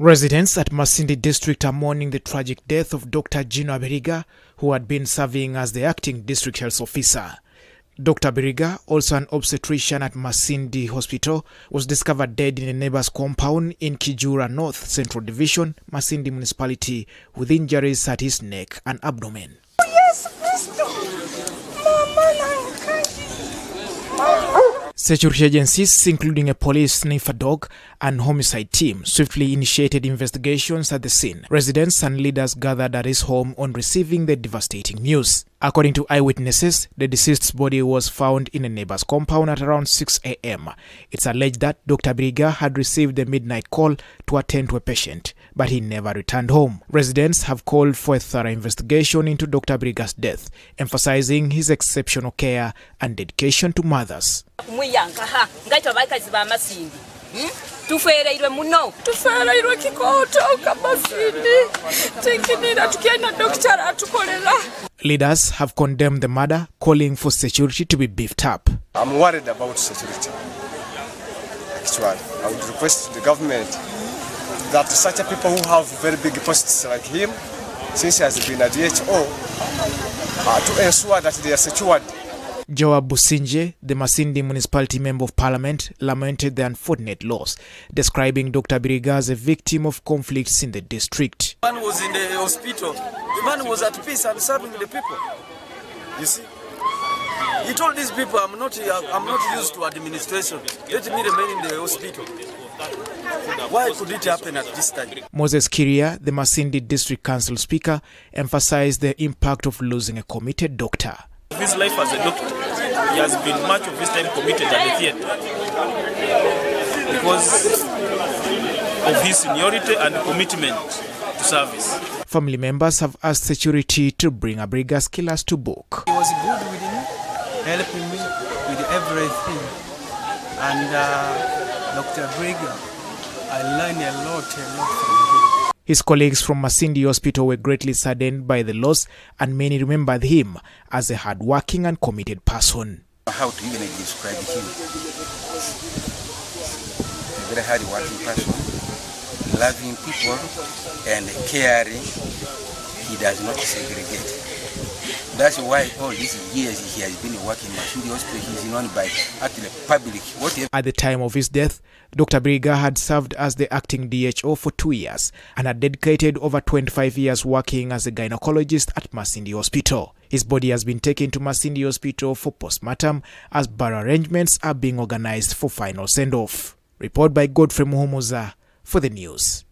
Residents at Masindi district are mourning the tragic death of Dr. Gino Abiriga, who had been serving as the acting district health officer. Dr. Abiriga, also an obstetrician at Masindi Hospital, was discovered dead in a neighbor's compound in Kijura North Central Division, Masindi Municipality, with injuries at his neck and abdomen. Security agencies, including a police sniffer dog and homicide team, swiftly initiated investigations at the scene. Residents and leaders gathered at his home on receiving the devastating news. According to eyewitnesses, the deceased's body was found in a neighbor's compound at around 6 a.m. It's alleged that Dr. Abiriga had received a midnight call to attend to a patient, but he never returned home. Residents have called for a thorough investigation into Dr. Abiriga's death, emphasizing his exceptional care and dedication to mothers. Leaders have condemned the murder, calling for security to be beefed up. I'm worried about security. Actually, I would request the government that such a people who have very big posts like him, since he has been a DHO, to ensure that they are secured. Jawa Businje, the Masindi Municipality Member of Parliament, lamented the unfortunate loss, describing Dr. Abiriga as a victim of conflicts in the district. The man was in the hospital. The man was at peace and serving the people. You see, he told these people, I'm not used to administration. Let me remain in the hospital. Why could it happen at this time? Moses Kiria, the Masindi District Council Speaker, emphasized the impact of losing a committed doctor. His life as a doctor, he has been much of his time committed at the theatre because of his seniority and commitment to service. Family members have asked security to bring Abiriga's killers to book. He was good with me, helping me with everything, and Dr. Abiriga, I learned a lot from him. His colleagues from Masindi Hospital were greatly saddened by the loss, and many remembered him as a hard-working and committed person. How to even describe him? A very hard-working person, loving people and caring. He does not segregate. That's why all these years he has been working in Masindi Hospital. He is known by the public. At the time of his death, Dr. Abiriga had served as the acting DHO for 2 years and had dedicated over 25 years working as a gynecologist at Masindi Hospital. His body has been taken to Masindi Hospital for postmortem as burial arrangements are being organized for final send-off. Report by Godfrey Muhomoza for the news.